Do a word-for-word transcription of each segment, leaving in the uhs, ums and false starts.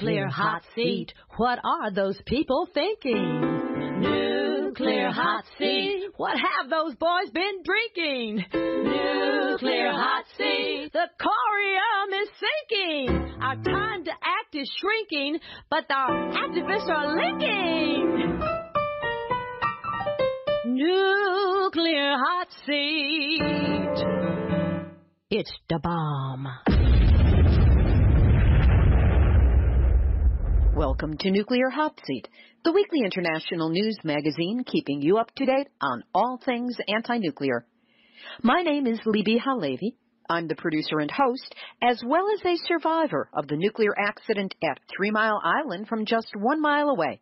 Nuclear hot seat. What are those people thinking? Nuclear hot seat. What have those boys been drinking? Nuclear hot seat. The corium is sinking. Our time to act is shrinking, but our activists are linking. Nuclear hot seat. It's the bomb. Welcome to Nuclear Hot Seat, the weekly international news magazine keeping you up to date on all things anti-nuclear. My name is Libbe HaLevy. I'm the producer and host, as well as a survivor of the nuclear accident at Three Mile Island from just one mile away.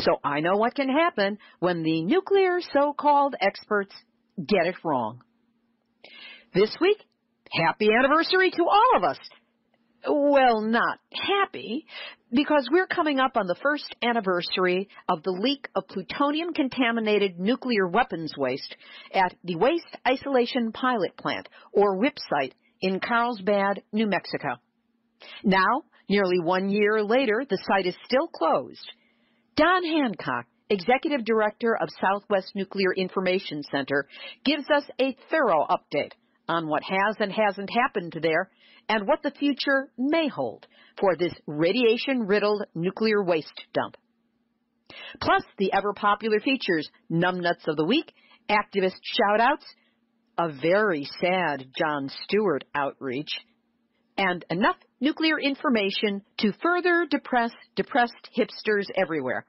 So I know what can happen when the nuclear so-called experts get it wrong. This week, happy anniversary to all of us. Well, not happy, because we're coming up on the first anniversary of the leak of plutonium-contaminated nuclear weapons waste at the Waste Isolation Pilot Plant, or WIPP site, in Carlsbad, New Mexico. Now, nearly one year later, the site is still closed. Don Hancock, Executive Director of Southwest Nuclear Information Center, gives us a thorough update on what has and hasn't happened there, and what the future may hold for this radiation-riddled nuclear waste dump. Plus, the ever-popular features, Numbnuts of the Week, activist shout-outs, a very sad Jon Stewart outreach, and enough nuclear information to further depress depressed hipsters everywhere.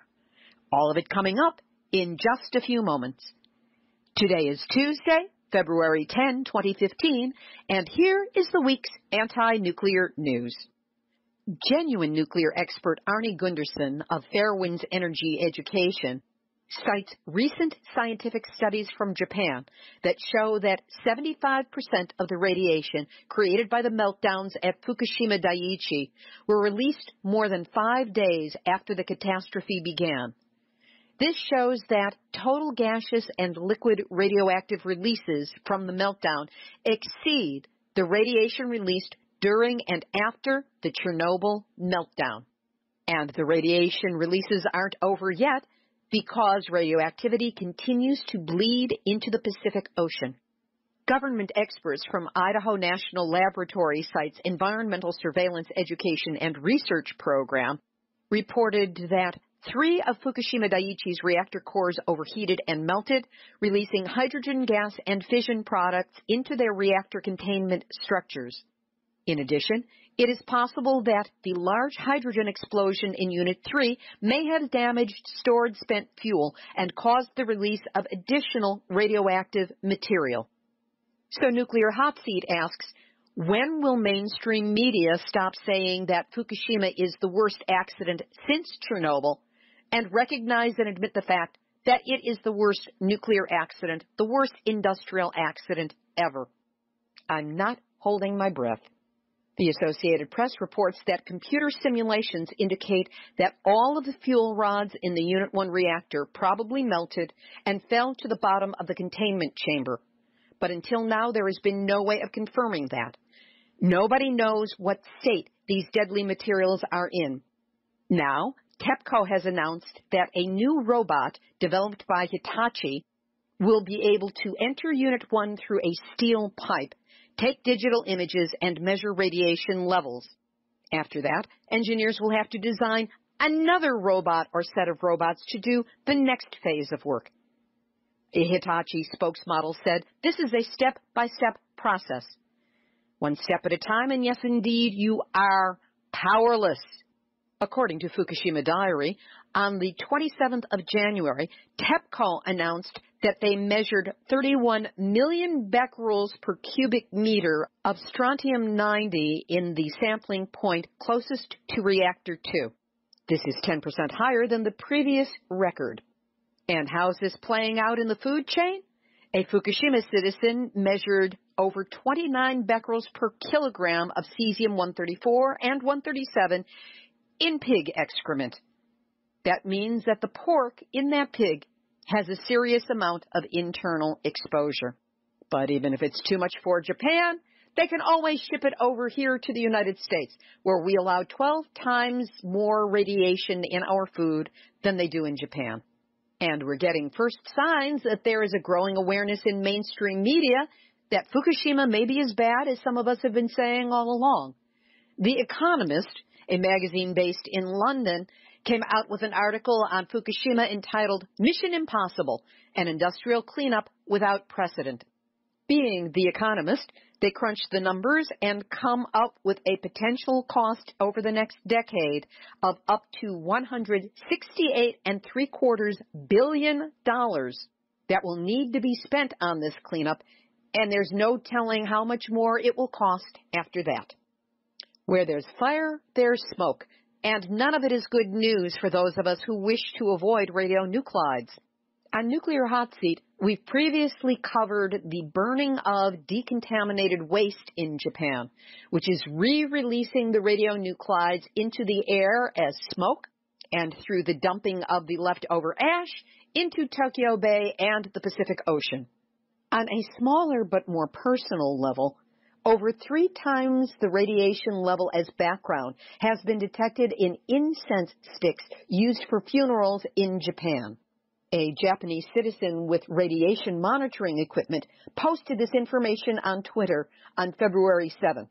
All of it coming up in just a few moments. Today is Tuesday, February tenth, twenty fifteen, and here is the week's anti-nuclear news. Genuine nuclear expert Arnie Gundersen of Fairwinds Energy Education cites recent scientific studies from Japan that show that seventy-five percent of the radiation created by the meltdowns at Fukushima Daiichi were released more than five days after the catastrophe began. This shows that total gaseous and liquid radioactive releases from the meltdown exceed the radiation released during and after the Chernobyl meltdown. And the radiation releases aren't over yet because radioactivity continues to bleed into the Pacific Ocean. Government experts from Idaho National Laboratory site's Environmental Surveillance Education and Research Program reported that three of Fukushima Daiichi's reactor cores overheated and melted, releasing hydrogen gas and fission products into their reactor containment structures. In addition, it is possible that the large hydrogen explosion in Unit three may have damaged stored spent fuel and caused the release of additional radioactive material. So Nuclear Hot Seat asks, when will mainstream media stop saying that Fukushima is the worst accident since Chernobyl, and recognize and admit the fact that it is the worst nuclear accident, the worst industrial accident ever? I'm not holding my breath. The Associated Press reports that computer simulations indicate that all of the fuel rods in the Unit one reactor probably melted and fell to the bottom of the containment chamber. But until now, there has been no way of confirming that. Nobody knows what state these deadly materials are in. Now, TEPCO has announced that a new robot developed by Hitachi will be able to enter Unit one through a steel pipe, take digital images, and measure radiation levels. After that, engineers will have to design another robot or set of robots to do the next phase of work. A Hitachi spokesmodel said, "This is a step-by-step process. One step at a time, and yes, indeed, you are powerless." According to Fukushima Diary, on the twenty-seventh of January, TEPCO announced that they measured thirty-one million becquerels per cubic meter of strontium ninety in the sampling point closest to Reactor two. This is ten percent higher than the previous record. And how's this playing out in the food chain? A Fukushima citizen measured over twenty-nine becquerels per kilogram of cesium one thirty-four and one thirty-seven in pig excrement. That means that the pork in that pig has a serious amount of internal exposure. But even if it's too much for Japan, they can always ship it over here to the United States, where we allow twelve times more radiation in our food than they do in Japan. And we're getting first signs that there is a growing awareness in mainstream media that Fukushima may be as bad as some of us have been saying all along. The Economist, a magazine based in London, came out with an article on Fukushima entitled "Mission Impossible, an Industrial Cleanup Without Precedent." Being The Economist, they crunch the numbers and come up with a potential cost over the next decade of up to one hundred sixty-eight and three quarters billion dollars that will need to be spent on this cleanup, and there's no telling how much more it will cost after that. Where there's fire, there's smoke, and none of it is good news for those of us who wish to avoid radionuclides. On Nuclear Hot Seat, we've previously covered the burning of decontaminated waste in Japan, which is re-releasing the radionuclides into the air as smoke and through the dumping of the leftover ash into Tokyo Bay and the Pacific Ocean. On a smaller but more personal level, over three times the radiation level as background has been detected in incense sticks used for funerals in Japan. A Japanese citizen with radiation monitoring equipment posted this information on Twitter on February seventh.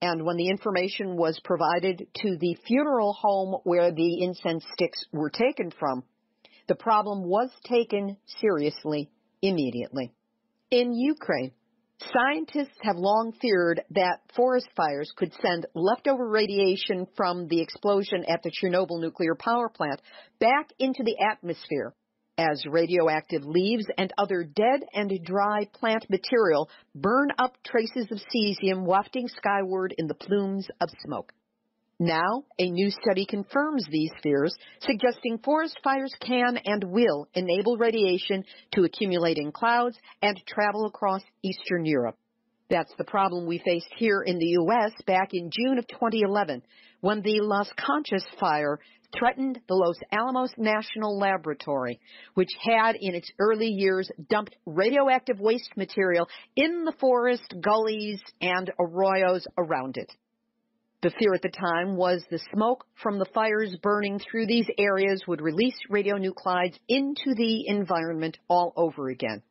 And when the information was provided to the funeral home where the incense sticks were taken from, the problem was taken seriously immediately. In Ukraine, scientists have long feared that forest fires could send leftover radiation from the explosion at the Chernobyl nuclear power plant back into the atmosphere, as radioactive leaves and other dead and dry plant material burn up traces of cesium wafting skyward in the plumes of smoke. Now, a new study confirms these fears, suggesting forest fires can and will enable radiation to accumulate in clouds and travel across Eastern Europe. That's the problem we faced here in the U S back in June of twenty eleven, when the Las Conchas fire threatened the Los Alamos National Laboratory, which had in its early years dumped radioactive waste material in the forest, gullies, and arroyos around it. The fear at the time was the smoke from the fires burning through these areas would release radionuclides into the environment all over again.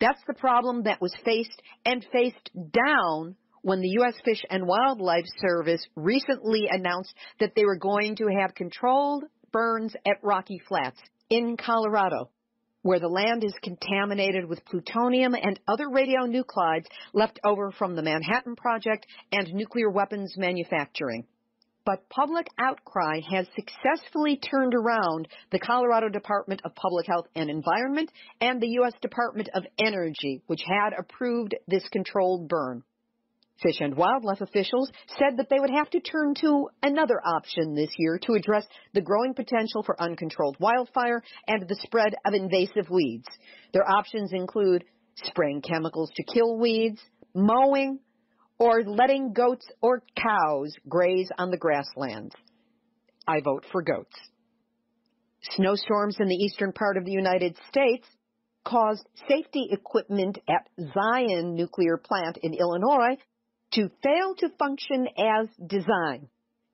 That's the problem that was faced and faced down when the U S Fish and Wildlife Service recently announced that they were going to have controlled burns at Rocky Flats in Colorado, where the land is contaminated with plutonium and other radionuclides left over from the Manhattan Project and nuclear weapons manufacturing. But public outcry has successfully turned around the Colorado Department of Public Health and Environment and the U S Department of Energy, which had approved this controlled burn. Fish and wildlife officials said that they would have to turn to another option this year to address the growing potential for uncontrolled wildfire and the spread of invasive weeds. Their options include spraying chemicals to kill weeds, mowing, or letting goats or cows graze on the grasslands. I vote for goats. Snowstorms in the eastern part of the United States caused safety equipment at Zion Nuclear Plant in Illinois to fail to function as designed.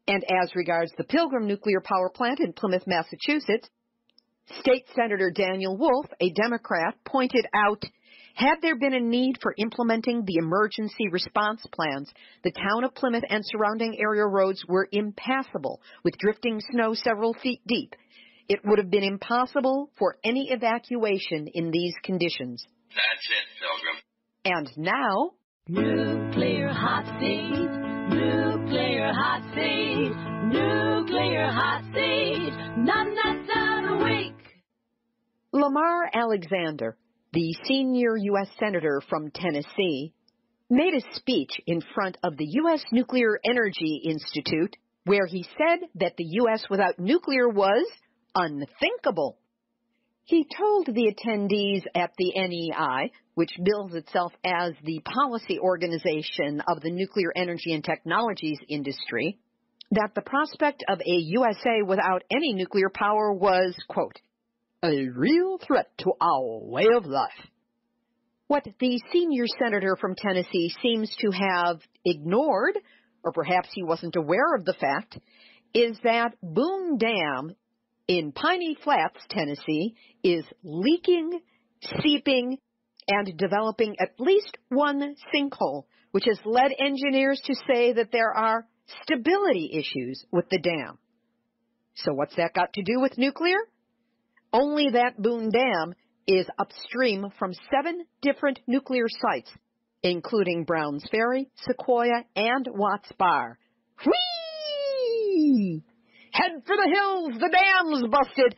And as regards the Pilgrim Nuclear Power Plant in Plymouth, Massachusetts, State Senator Daniel Wolf, a Democrat, pointed out, had there been a need for implementing the emergency response plans, the town of Plymouth and surrounding area roads were impassable with drifting snow several feet deep. It would have been impossible for any evacuation in these conditions. That's it, Pilgrim. And now, Nuclear Hot Seat, Nuclear Hot Seat, Nuclear Hot Seat, none that's out of the week. Lamar Alexander, the senior U S senator from Tennessee, made a speech in front of the U S Nuclear Energy Institute where he said that the U S without nuclear was unthinkable. He told the attendees at the N E I, which bills itself as the policy organization of the nuclear energy and technologies industry, that the prospect of a U S A without any nuclear power was, quote, a real threat to our way of life. What the senior senator from Tennessee seems to have ignored, or perhaps he wasn't aware of the fact, is that Boone Dam in Piney Flats, Tennessee, is leaking, seeping, and developing at least one sinkhole, which has led engineers to say that there are stability issues with the dam. So what's that got to do with nuclear? Only that Boone Dam is upstream from seven different nuclear sites, including Browns Ferry, Sequoia, and Watts Bar. Whee! Head for the hills, the dam's busted!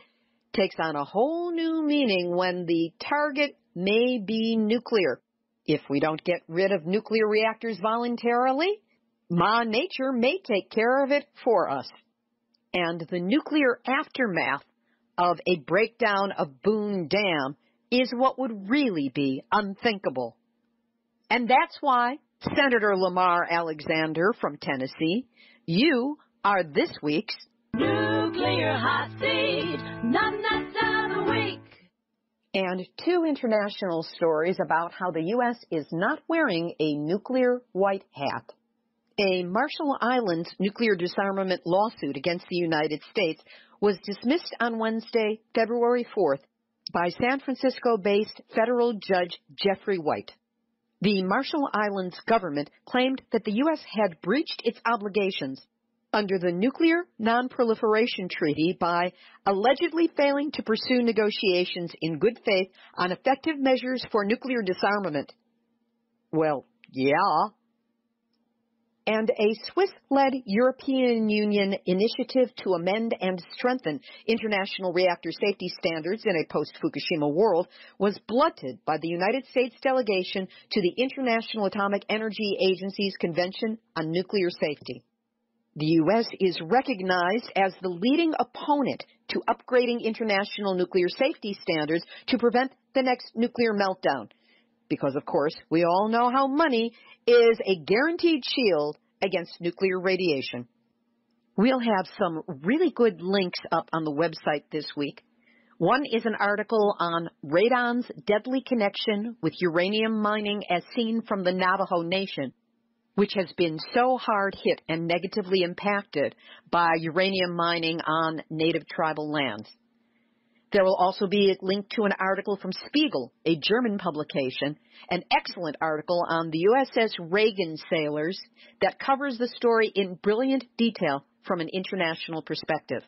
Takes on a whole new meaning when the target may be nuclear. If we don't get rid of nuclear reactors voluntarily, Ma Nature may take care of it for us. And the nuclear aftermath of a breakdown of Boone Dam is what would really be unthinkable. And that's why, Senator Lamar Alexander from Tennessee, you are this week's Nuclear Hot Seat, Nut Nuts of the Week. And two international stories about how the U S is not wearing a nuclear white hat. A Marshall Islands nuclear disarmament lawsuit against the United States was dismissed on Wednesday, February fourth, by San Francisco-based federal judge Jeffrey White. The Marshall Islands government claimed that the U S had breached its obligations under the Nuclear Non-Proliferation Treaty by allegedly failing to pursue negotiations in good faith on effective measures for nuclear disarmament. Well, yeah. And a Swiss-led European Union initiative to amend and strengthen international reactor safety standards in a post-Fukushima world was blunted by the United States delegation to the International Atomic Energy Agency's Convention on Nuclear Safety. The U S is recognized as the leading opponent to upgrading international nuclear safety standards to prevent the next nuclear meltdown, because, of course, we all know how money is a guaranteed shield against nuclear radiation. We'll have some really good links up on the website this week. One is an article on radon's deadly connection with uranium mining as seen from the Navajo Nation, which has been so hard hit and negatively impacted by uranium mining on native tribal lands. There will also be a link to an article from Spiegel, a German publication, an excellent article on the U S S Reagan sailors that covers the story in brilliant detail from an international perspective.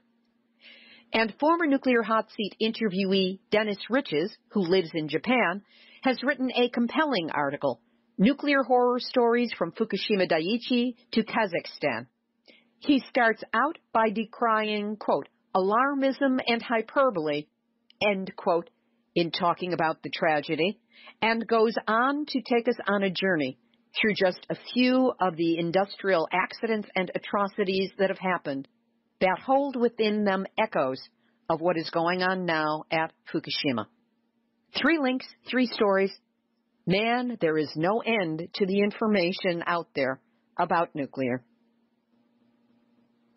And former Nuclear Hot Seat interviewee Dennis Riches, who lives in Japan, has written a compelling article, Nuclear Horror Stories from Fukushima Daiichi to Kazakhstan. He starts out by decrying, quote, alarmism and hyperbole, end quote, in talking about the tragedy, and goes on to take us on a journey through just a few of the industrial accidents and atrocities that have happened that hold within them echoes of what is going on now at Fukushima. Three links, three stories. Man, there is no end to the information out there about nuclear.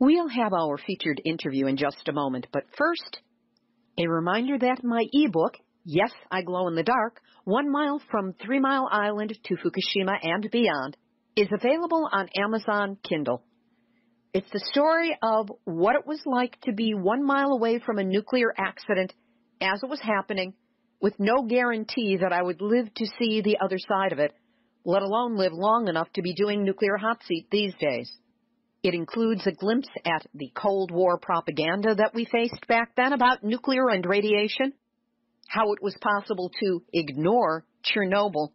We'll have our featured interview in just a moment, but first, a reminder that my ebook, Yes, I Glow in the Dark, One Mile from Three Mile Island to Fukushima and Beyond, is available on Amazon Kindle. It's the story of what it was like to be one mile away from a nuclear accident as it was happening, with no guarantee that I would live to see the other side of it, let alone live long enough to be doing Nuclear Hot Seat these days. It includes a glimpse at the Cold War propaganda that we faced back then about nuclear and radiation, how it was possible to ignore Chernobyl,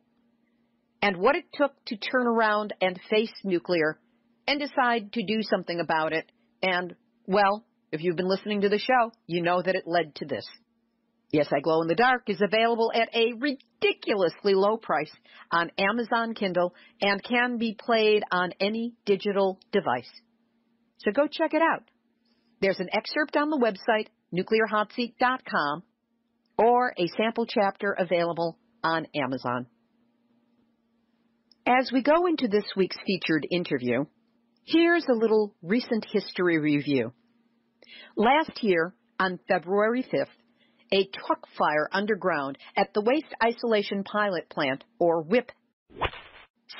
and what it took to turn around and face nuclear and decide to do something about it. And, well, if you've been listening to the show, you know that it led to this. Yes, I Glow in the Dark is available at a ridiculously low price on Amazon Kindle and can be played on any digital device. So go check it out. There's an excerpt on the website, nuclear hot seat dot com, or a sample chapter available on Amazon. As we go into this week's featured interview, here's a little recent history review. Last year, on February fifth, a truck fire underground at the Waste Isolation Pilot Plant, or WIPP,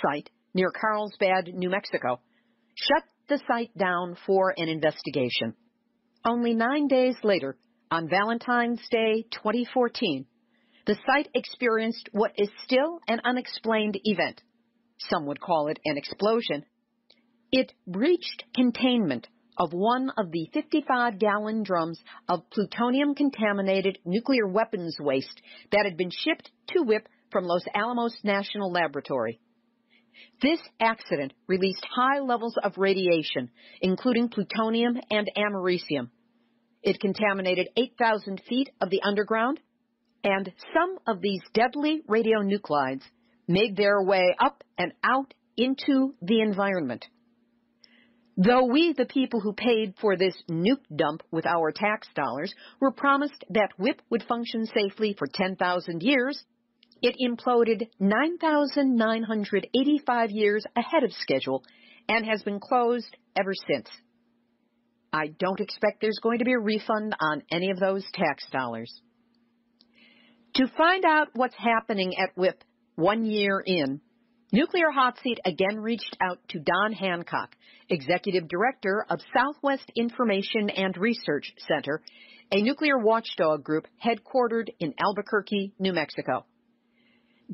site near Carlsbad, New Mexico, shut the site down for an investigation. Only nine days later, on Valentine's Day twenty fourteen, the site experienced what is still an unexplained event. Some would call it an explosion. It breached containment of one of the fifty-five gallon drums of plutonium-contaminated nuclear weapons waste that had been shipped to WIPP from Los Alamos National Laboratory. This accident released high levels of radiation, including plutonium and americium. It contaminated eight thousand feet of the underground, and some of these deadly radionuclides made their way up and out into the environment. Though we, the people who paid for this nuke dump with our tax dollars, were promised that WIPP would function safely for ten thousand years, it imploded nine thousand nine hundred eighty-five years ahead of schedule and has been closed ever since. I don't expect there's going to be a refund on any of those tax dollars. To find out what's happening at WIPP one year in, Nuclear Hot Seat again reached out to Don Hancock, Executive Director of Southwest Information and Research Center, a nuclear watchdog group headquartered in Albuquerque, New Mexico.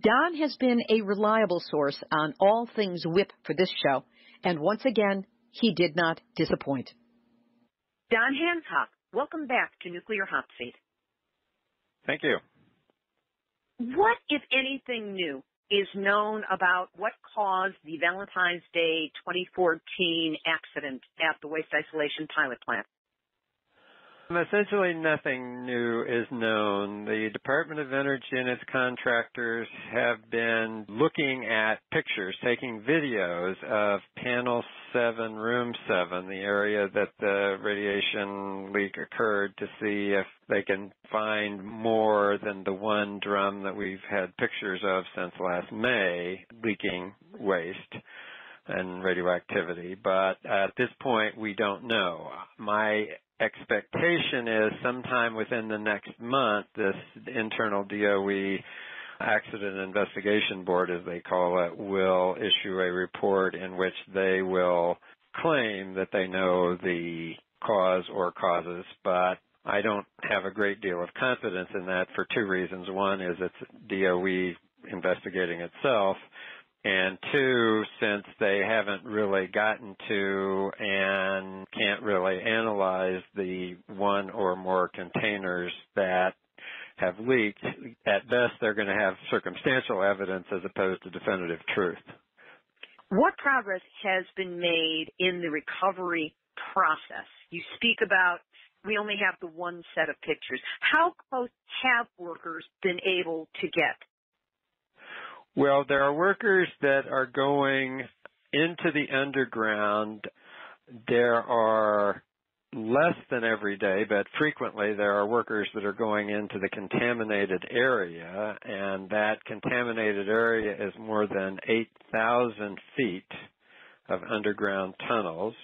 Don has been a reliable source on all things WIPP for this show, and once again, he did not disappoint. Don Hancock, welcome back to Nuclear Hot Seat. Thank you. What, if anything, new is known about what caused the Valentine's Day twenty fourteen accident at the Waste Isolation Pilot Plant? Essentially nothing new is known. The Department of Energy and its contractors have been looking at pictures, taking videos of Panel seven, Room seven, the area that the radiation leak occurred, to see if they can find more than the one drum that we've had pictures of since last May leaking waste and radioactivity. But at this point, we don't know. My expectation is sometime within the next month, this internal D O E Accident Investigation Board, as they call it, will issue a report in which they will claim that they know the cause or causes, but I don't have a great deal of confidence in that for two reasons. One is it's D O E investigating itself, and two, since they haven't really gotten to and can't really analyze the one or more containers that have leaked, at best they're going to have circumstantial evidence as opposed to definitive truth. What progress has been made in the recovery process? You speak about we only have the one set of pictures. How close have workers been able to get? Well, there are workers that are going into the underground. There are less than every day, but frequently there are workers that are going into the contaminated area, and that contaminated area is more than eight thousand feet of underground tunnels.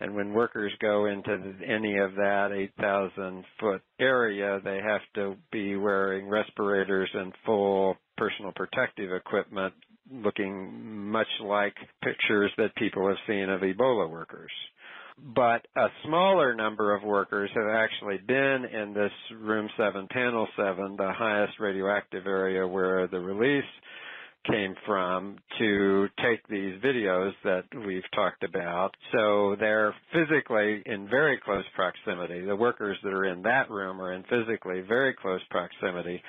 And when workers go into any of that eight thousand foot area, they have to be wearing respirators and full personal protective equipment, looking much like pictures that people have seen of Ebola workers. But a smaller number of workers have actually been in this Room seven, Panel seven, the highest radioactive area where the release came from, to take these videos that we've talked about. So they're physically in very close proximity. The workers that are in that room are in physically very close proximity.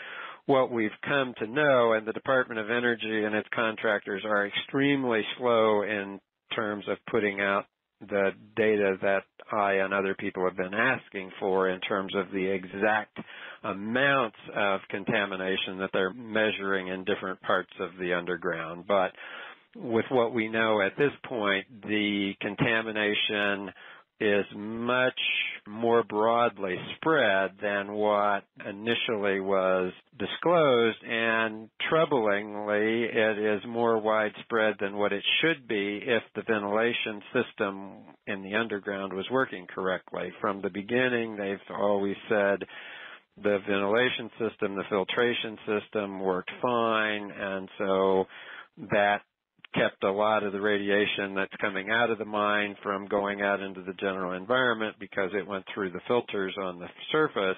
What we've come to know, and the Department of Energy and its contractors are extremely slow in terms of putting out the data that I and other people have been asking for in terms of the exact amounts of contamination that they're measuring in different parts of the underground. But with what we know at this point, the contamination is much more broadly spread than what initially was disclosed, and troublingly, it is more widespread than what it should be if the ventilation system in the underground was working correctly. From the beginning, they've always said the ventilation system, the filtration system worked fine, and so that kept a lot of the radiation that's coming out of the mine from going out into the general environment because it went through the filters on the surface.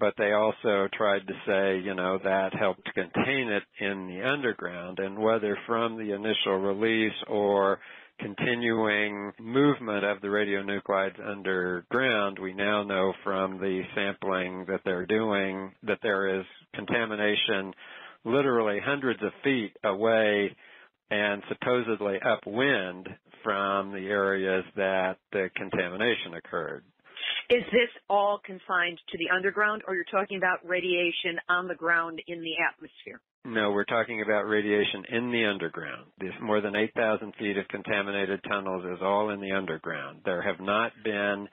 But they also tried to say, you know, that helped contain it in the underground. And whether from the initial release or continuing movement of the radionuclides underground, we now know from the sampling that they're doing that there is contamination literally hundreds of feet away and supposedly upwind from the areas that the contamination occurred. Is this all confined to the underground, or you're talking about radiation on the ground in the atmosphere? No, we're talking about radiation in the underground. There's more than eight thousand feet of contaminated tunnels is all in the underground. There have not been,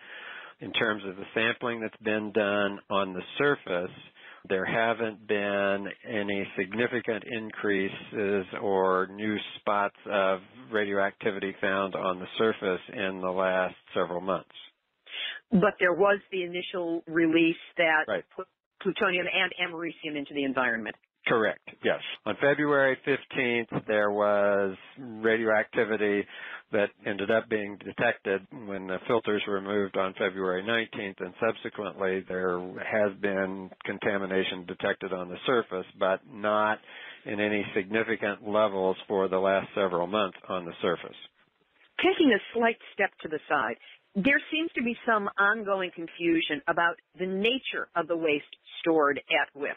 in terms of the sampling that's been done on the surface, there haven't been any significant increases or new spots of radioactivity found on the surface in the last several months. But there was the initial release that right. put plutonium and americium into the environment. Correct, yes. On February fifteenth, there was radioactivity that ended up being detected when the filters were removed on February nineteenth, and subsequently there has been contamination detected on the surface, but not in any significant levels for the last several months on the surface. Taking a slight step to the side, there seems to be some ongoing confusion about the nature of the waste stored at WIPP.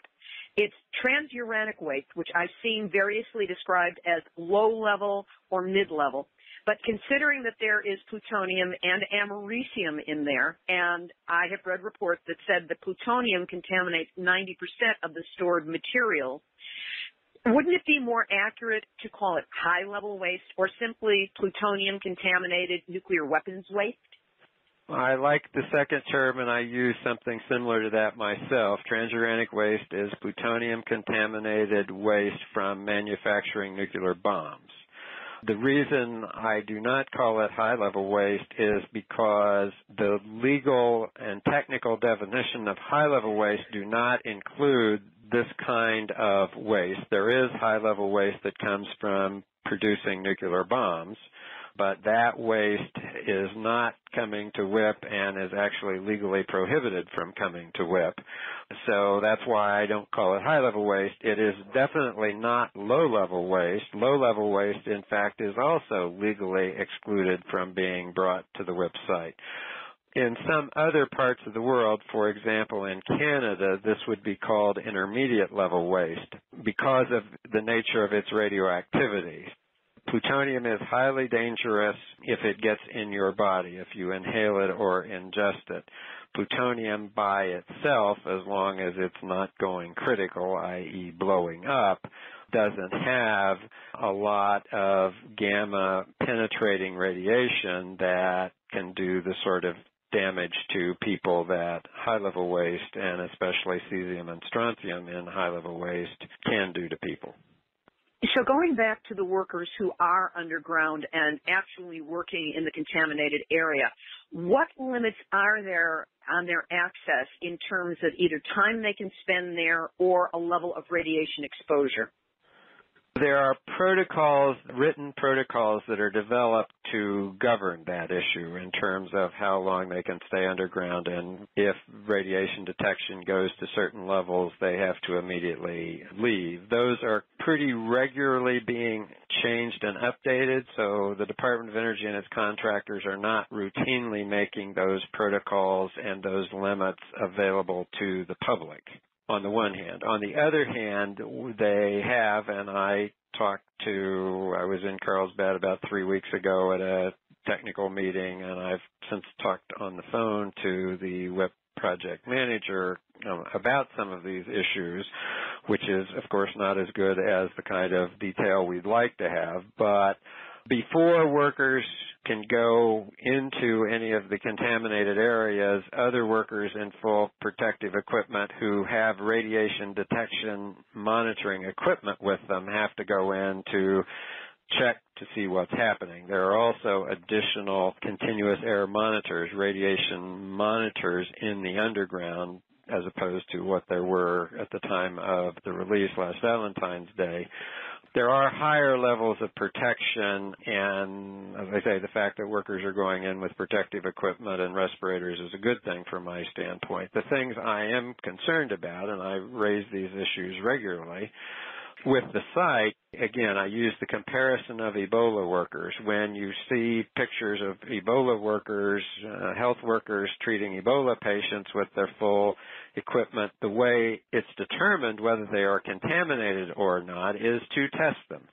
It's transuranic waste, which I've seen variously described as low-level or mid-level. But considering that there is plutonium and americium in there, and I have read reports that said that plutonium contaminates ninety percent of the stored material, wouldn't it be more accurate to call it high-level waste or simply plutonium-contaminated nuclear weapons waste? I like the second term, and I use something similar to that myself. Transuranic waste is plutonium-contaminated waste from manufacturing nuclear bombs. The reason I do not call it high-level waste is because the legal and technical definition of high-level waste do not include this kind of waste. There is high-level waste that comes from producing nuclear bombs, but that waste is not coming to WIPP and is actually legally prohibited from coming to WIPP. So that's why I don't call it high-level waste. It is definitely not low-level waste. Low-level waste, in fact, is also legally excluded from being brought to the WIPP site. In some other parts of the world, for example, in Canada, this would be called intermediate-level waste because of the nature of its radioactivity. Plutonium is highly dangerous if it gets in your body, if you inhale it or ingest it. Plutonium by itself, as long as it's not going critical, that is blowing up, doesn't have a lot of gamma-penetrating radiation that can do the sort of damage to people that high-level waste, and especially cesium and strontium in high-level waste, can do to people. So going back to the workers who are underground and actually working in the contaminated area, what limits are there on their access in terms of either time they can spend there or a level of radiation exposure? There are protocols, written protocols that are developed to govern that issue in terms of how long they can stay underground, and if radiation detection goes to certain levels, they have to immediately leave. Those are pretty regularly being changed and updated, so the Department of Energy and its contractors are not routinely making those protocols and those limits available to the public. On the one hand. On the other hand, they have, and I talked to, I was in Carlsbad about three weeks ago at a technical meeting, and I've since talked on the phone to the WIPP project manager um, about some of these issues, which is, of course, not as good as the kind of detail we'd like to have, but before workers can go into any of the contaminated areas, other workers in full protective equipment who have radiation detection monitoring equipment with them have to go in to check to see what's happening. There are also additional continuous air monitors, radiation monitors in the underground as opposed to what there were at the time of the release last Valentine's Day. There are higher levels of protection, and as I say, the fact that workers are going in with protective equipment and respirators is a good thing from my standpoint. The things I am concerned about, and I raise these issues regularly with the site, again, I use the comparison of Ebola workers. When you see pictures of Ebola workers, uh, health workers treating Ebola patients with their full equipment, the way it's determined whether they are contaminated or not is to test them.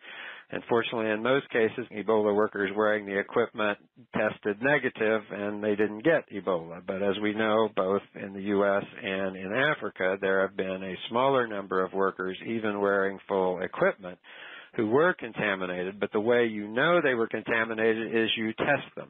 And fortunately, in most cases, Ebola workers wearing the equipment tested negative and they didn't get Ebola. But as we know, both in the U S and in Africa, there have been a smaller number of workers, even wearing full equipment, who were contaminated. But the way you know they were contaminated is you test them.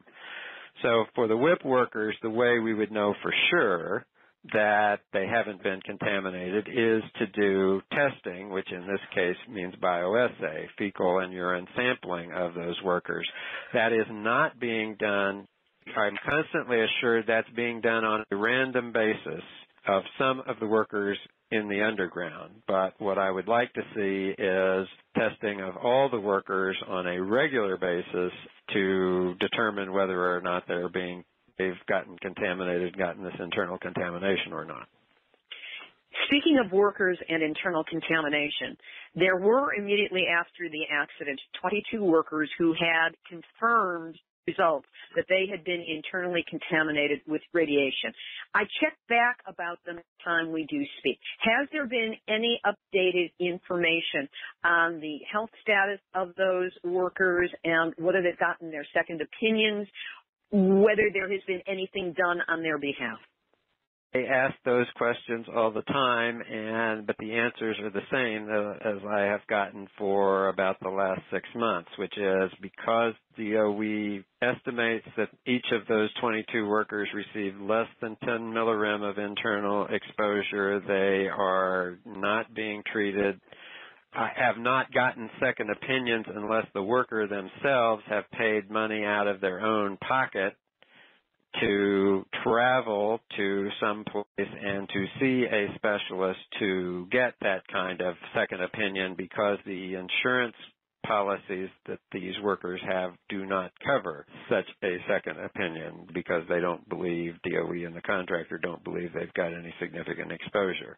So for the W I P P workers, the way we would know for sure that they haven't been contaminated is to do testing, which in this case means bioassay, fecal and urine sampling of those workers. That is not being done. I'm constantly assured that's being done on a random basis of some of the workers in the underground. But what I would like to see is testing of all the workers on a regular basis to determine whether or not they're being they've gotten contaminated, gotten this internal contamination or not. Speaking of workers and internal contamination, there were immediately after the accident twenty-two workers who had confirmed results that they had been internally contaminated with radiation. I checked back about them at the time we do speak. Has there been any updated information on the health status of those workers and whether they've gotten their second opinions, whether there has been anything done on their behalf? I ask those questions all the time, and but the answers are the same as I have gotten for about the last six months, which is because D O E estimates that each of those twenty-two workers received less than ten millirem of internal exposure, they are not being treated. I have not gotten second opinions unless the worker themselves have paid money out of their own pocket to travel to some place and to see a specialist to get that kind of second opinion, because the insurance policies that these workers have do not cover such a second opinion because they don't believe, D O E and the contractor don't believe they've got any significant exposure.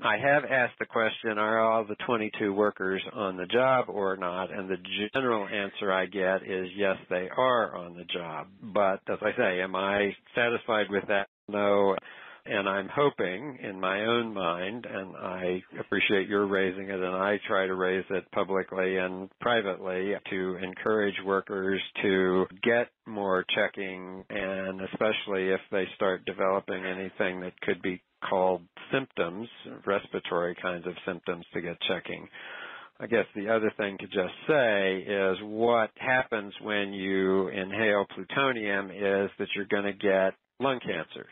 I have asked the question, are all the twenty-two workers on the job or not? And the general answer I get is yes, they are on the job. But as I say, am I satisfied with that? No. And I'm hoping in my own mind, and I appreciate your raising it, and I try to raise it publicly and privately to encourage workers to get more checking, and especially if they start developing anything that could be called symptoms, respiratory kinds of symptoms, to get checking. I guess the other thing to just say is what happens when you inhale plutonium is that you're going to get lung cancers.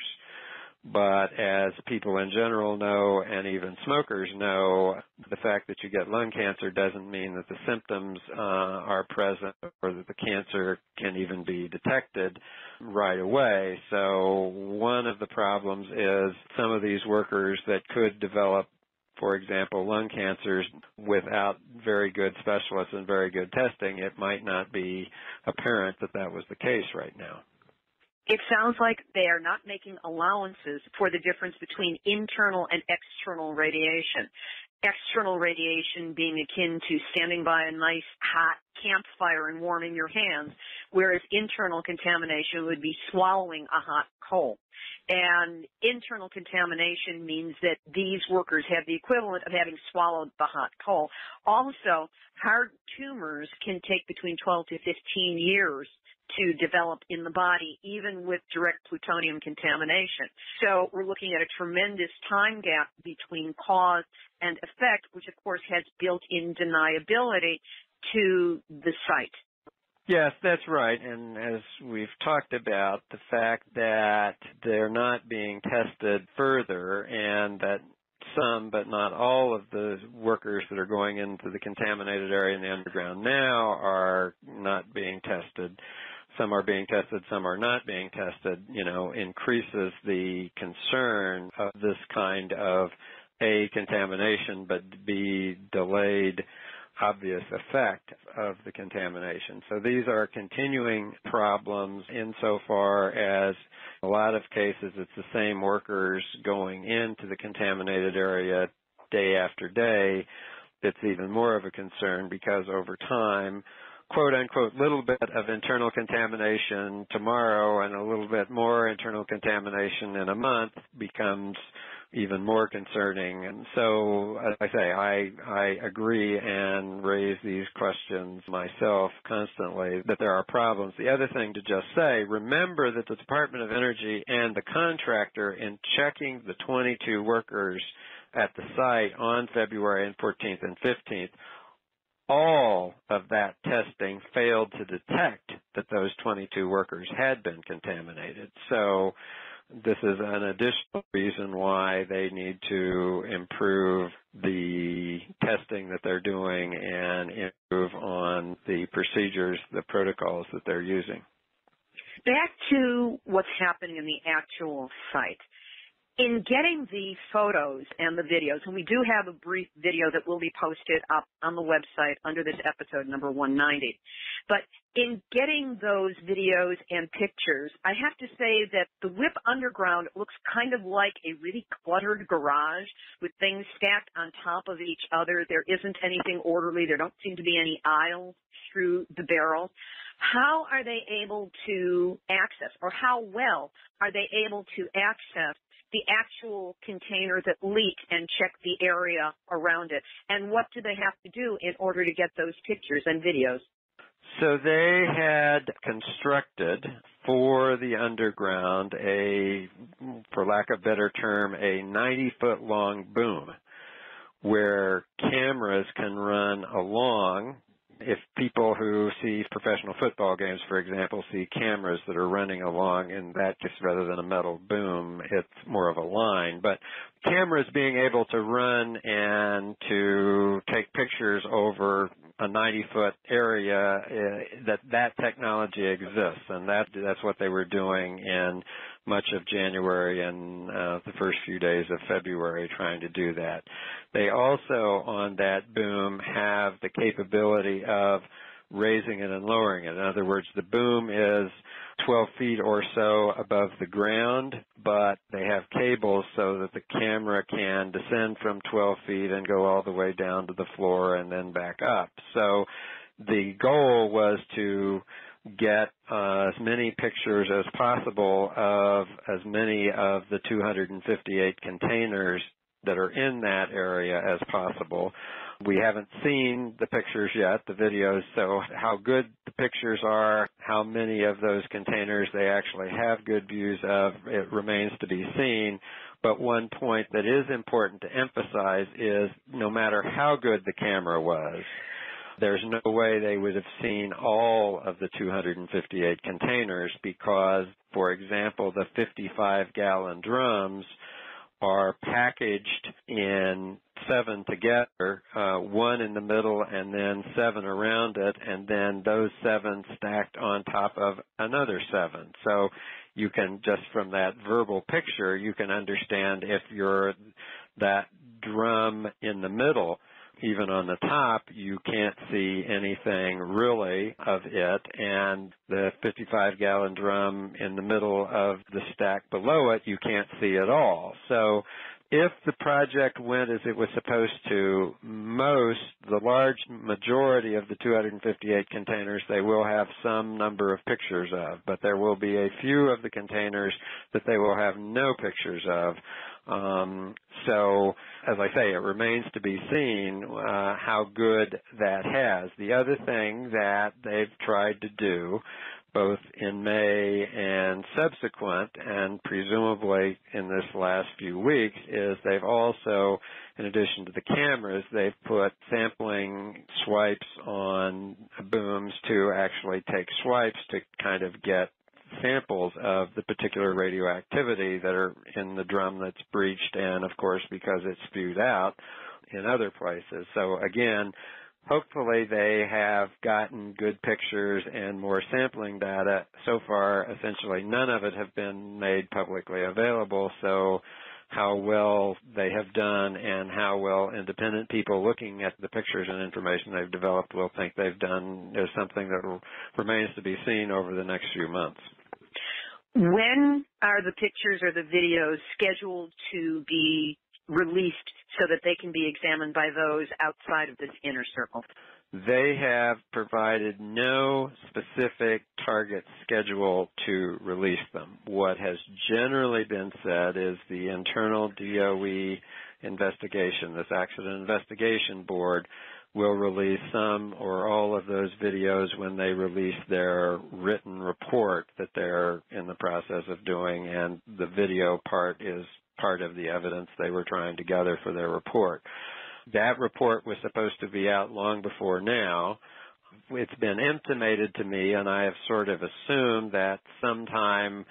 But as people in general know, and even smokers know, the fact that you get lung cancer doesn't mean that the symptoms uh, are present or that the cancer can even be detected right away. So one of the problems is some of these workers that could develop, for example, lung cancers without very good specialists and very good testing, it might not be apparent that that was the case right now. It sounds like they are not making allowances for the difference between internal and external radiation. External radiation being akin to standing by a nice hot campfire and warming your hands, whereas internal contamination would be swallowing a hot coal. And internal contamination means that these workers have the equivalent of having swallowed the hot coal. Also, hard tumors can take between twelve to fifteen years to develop in the body, even with direct plutonium contamination. So we're looking at a tremendous time gap between cause and effect, which, of course, has built-in deniability to the site. Yes, that's right. And as we've talked about, the fact that they're not being tested further and that some, but not all, of the workers that are going into the contaminated area in the underground now are not being tested. some are being tested, some are not being tested, you know, increases the concern of this kind of, A, contamination, but B, delayed obvious effect of the contamination. So these are continuing problems insofar as a lot of cases it's the same workers going into the contaminated area day after day. It's even more of a concern because over time, quote unquote, little bit of internal contamination tomorrow and a little bit more internal contamination in a month becomes even more concerning. And so, as I say, I, I agree and raise these questions myself constantly that there are problems. The other thing to just say, remember that the Department of Energy and the contractor in checking the twenty-two workers at the site on February fourteenth and fifteenth, all of that testing failed to detect that those twenty-two workers had been contaminated. So this is an additional reason why they need to improve the testing that they're doing and improve on the procedures, the protocols that they're using. Back to what's happening in the actual site. In getting the photos and the videos, and we do have a brief video that will be posted up on the website under this episode, number one ninety, but in getting those videos and pictures, I have to say that the WIPP underground looks kind of like a really cluttered garage with things stacked on top of each other. There isn't anything orderly. There don't seem to be any aisles through the barrel. How are they able to access, or how well are they able to access the actual container that leaked and check the area around it? And what do they have to do in order to get those pictures and videos? So they had constructed for the underground a, for lack of a better term, a ninety-foot long boom where cameras can run along. If people who see professional football games, for example, see cameras that are running along, in that case, rather than a metal boom, it's more of a line. But cameras being able to run and to take pictures over a ninety-foot area, that that technology exists, and that that's what they were doing in much of January and uh, the first few days of February, trying to do that. They also, on that boom, have the capability of raising it and lowering it. In other words, the boom is twelve feet or so above the ground, but they have cables so that the camera can descend from twelve feet and go all the way down to the floor and then back up. So the goal was to get uh, as many pictures as possible of as many of the two hundred fifty-eight containers that are in that area as possible. We haven't seen the pictures yet, the videos, so how good the pictures are, how many of those containers they actually have good views of, it remains to be seen. But one point that is important to emphasize is no matter how good the camera was, there's no way they would have seen all of the two hundred fifty-eight containers because, for example, the fifty-five gallon drums are packaged in seven together, uh, one in the middle and then seven around it, and then those seven stacked on top of another seven. So you can just from that verbal picture, you can understand if you're that drum in the middle, even on the top, you can't see anything really of it, and the fifty-five gallon drum in the middle of the stack below it, you can't see at all. So if the project went as it was supposed to, most, the large majority of the two hundred fifty-eight containers, they will have some number of pictures of, but there will be a few of the containers that they will have no pictures of. Um, so, as I say, it remains to be seen uh, how good that has. The other thing that they've tried to do, both in May and subsequent, and presumably in this last few weeks, is they've also, in addition to the cameras, they've put sampling swipes on booms to actually take swipes to kind of get samples of the particular radioactivity that are in the drum that's breached and, of course, because it's spewed out in other places. So, again, hopefully they have gotten good pictures and more sampling data. So far, essentially none of it have been made publicly available, so how well they have done and how well independent people looking at the pictures and information they've developed will think they've done is something that remains to be seen over the next few months. When are the pictures or the videos scheduled to be released so that they can be examined by those outside of this inner circle? They have provided no specific target schedule to release them. What has generally been said is the internal D O E investigation, this Accident Investigation Board, will release some or all of those videos when they release their written report that they're in the process of doing, and the video part is part of the evidence they were trying to gather for their report. That report was supposed to be out long before now. It's been intimated to me, and I have sort of assumed that sometime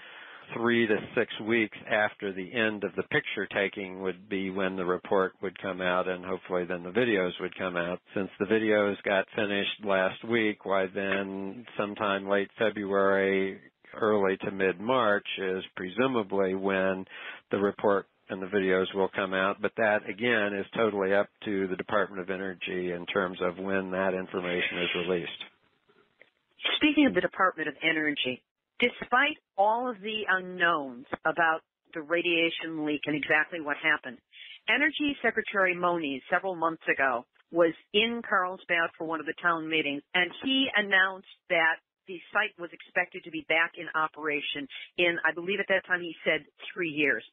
three to six weeks after the end of the picture taking would be when the report would come out, and hopefully then the videos would come out. Since the videos got finished last week, why then sometime late February, early to mid-March is presumably when the report and the videos will come out. But that, again, is totally up to the Department of Energy in terms of when that information is released. Speaking of the Department of Energy, despite all of the unknowns about the radiation leak and exactly what happened, Energy Secretary Moniz several months ago was in Carlsbad for one of the town meetings, and he announced that the site was expected to be back in operation in, I believe at that time he said, three years.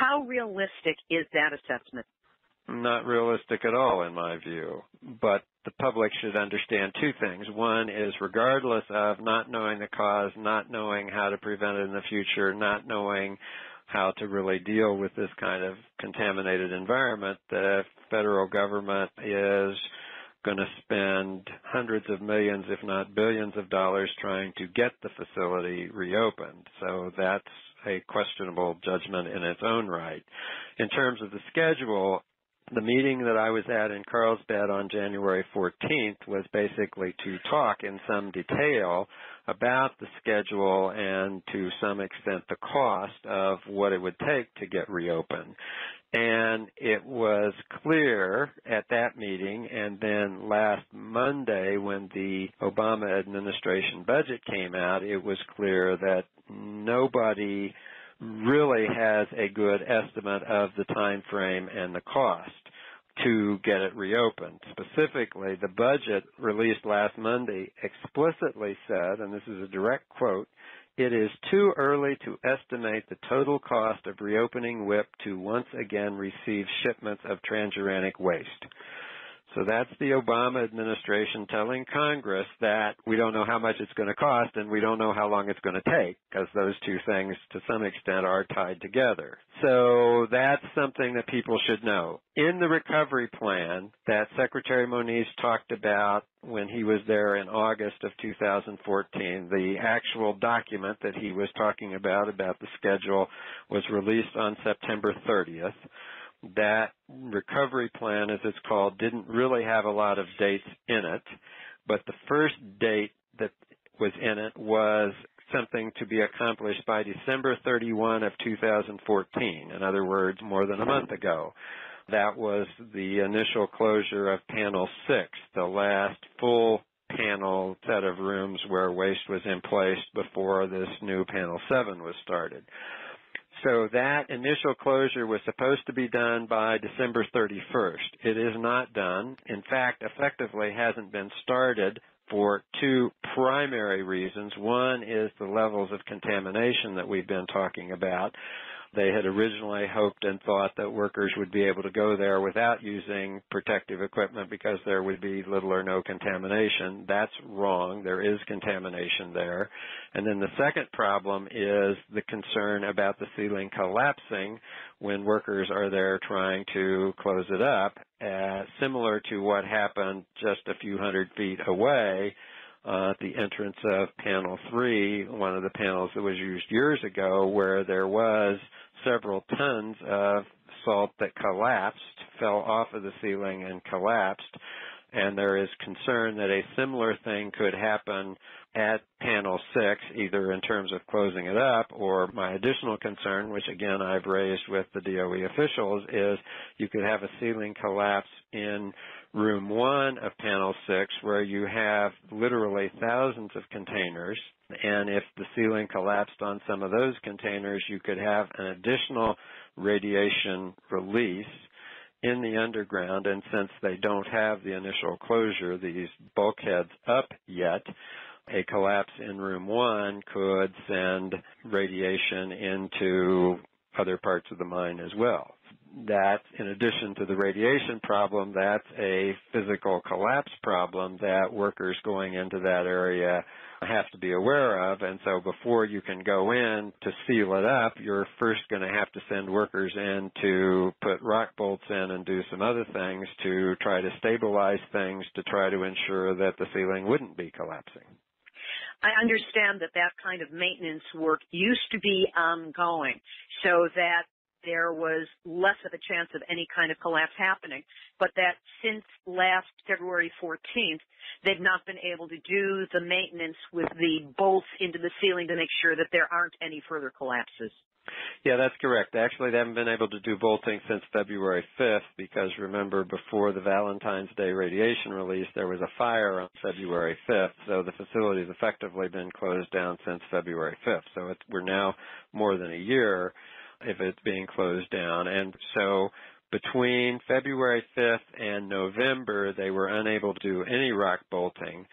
How realistic is that assessment? Not realistic at all, in my view. But the public should understand two things. One is, regardless of not knowing the cause, not knowing how to prevent it in the future, not knowing how to really deal with this kind of contaminated environment, the federal government is going to spend hundreds of millions, if not billions of dollars, trying to get the facility reopened. So that's a questionable judgment in its own right. In terms of the schedule, the meeting that I was at in Carlsbad on January fourteenth was basically to talk in some detail about the schedule and to some extent the cost of what it would take to get reopened. And it was clear at that meeting, and then last Monday when the Obama administration budget came out, it was clear that nobody really has a good estimate of the time frame and the cost to get it reopened. Specifically, the budget released last Monday explicitly said, and this is a direct quote, "It is too early to estimate the total cost of reopening W I P P to once again receive shipments of transuranic waste." So that's the Obama administration telling Congress that we don't know how much it's going to cost and we don't know how long it's going to take, because those two things to some extent are tied together. So that's something that people should know. In the recovery plan that Secretary Moniz talked about when he was there in August of two thousand fourteen, the actual document that he was talking about, about the schedule, was released on September thirtieth. That recovery plan, as it's called, didn't really have a lot of dates in it, but the first date that was in it was something to be accomplished by December thirty-first of two thousand fourteen, in other words, more than a month ago. That was the initial closure of Panel six, the last full panel set of rooms where waste was in place before this new Panel seven was started. So that initial closure was supposed to be done by December thirty-first. It is not done. In fact, effectively hasn't been started for two primary reasons. One is the levels of contamination that we've been talking about. They had originally hoped and thought that workers would be able to go there without using protective equipment because there would be little or no contamination. That's wrong. There is contamination there. And then the second problem is the concern about the ceiling collapsing when workers are there trying to close it up, uh, similar to what happened just a few hundred feet away Uh, at the entrance of Panel three, one of the panels that was used years ago, where there was several tons of salt that collapsed, fell off of the ceiling and collapsed. and there is concern that a similar thing could happen at Panel six, either in terms of closing it up, or my additional concern, which again I've raised with the D O E officials, is you could have a ceiling collapse in Room one of Panel six, where you have literally thousands of containers, and if the ceiling collapsed on some of those containers, you could have an additional radiation release in the underground, and since they don't have the initial closure, these bulkheads up yet, a collapse in Room one could send radiation into other parts of the mine as well. That, in addition to the radiation problem, that's a physical collapse problem that workers going into that area have to be aware of. And so before you can go in to seal it up, you're first going to have to send workers in to put rock bolts in and do some other things to try to stabilize things, to try to ensure that the ceiling wouldn't be collapsing. I understand that that kind of maintenance work used to be ongoing so that there was less of a chance of any kind of collapse happening, but that since last February fourteenth, they've not been able to do the maintenance with the bolts into the ceiling to make sure that there aren't any further collapses. Yeah, that's correct. Actually, they haven't been able to do bolting since February fifth because, remember, before the Valentine's Day radiation release, there was a fire on February fifth, so the facility has effectively been closed down since February fifth. So it's, we're now more than a year if it's being closed down. And so between February fifth and November, they were unable to do any rock bolting.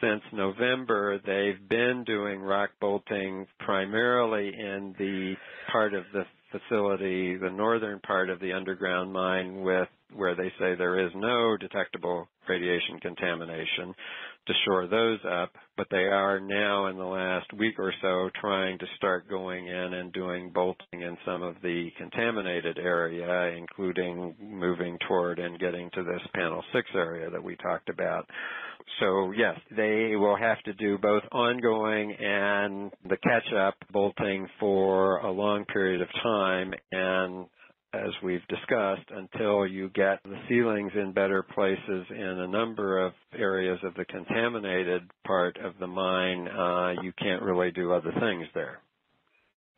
Since November, they've been doing rock bolting primarily in the part of the facility, the northern part of the underground mine, with where they say there is no detectable radiation contamination, to shore those up. But they are now, in the last week or so, trying to start going in and doing bolting in some of the contaminated area, including moving toward and getting to this Panel six area that we talked about. So, yes, they will have to do both ongoing and the catch-up bolting for a long period of time, and as we've discussed, until you get the ceilings in better places in a number of areas of the contaminated part of the mine, uh, you can't really do other things there.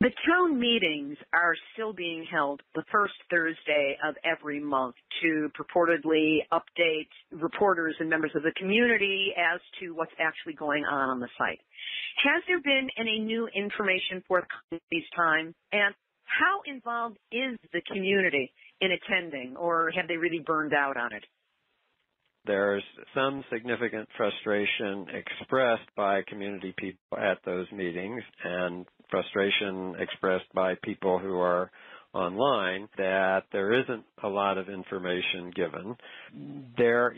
The town meetings are still being held the first Thursday of every month to purportedly update reporters and members of the community as to what's actually going on on the site. Has there been any new information forthcoming this time? And how involved is the community in attending, or have they really burned out on it? There's some significant frustration expressed by community people at those meetings, and frustration expressed by people who are online that there isn't a lot of information given. There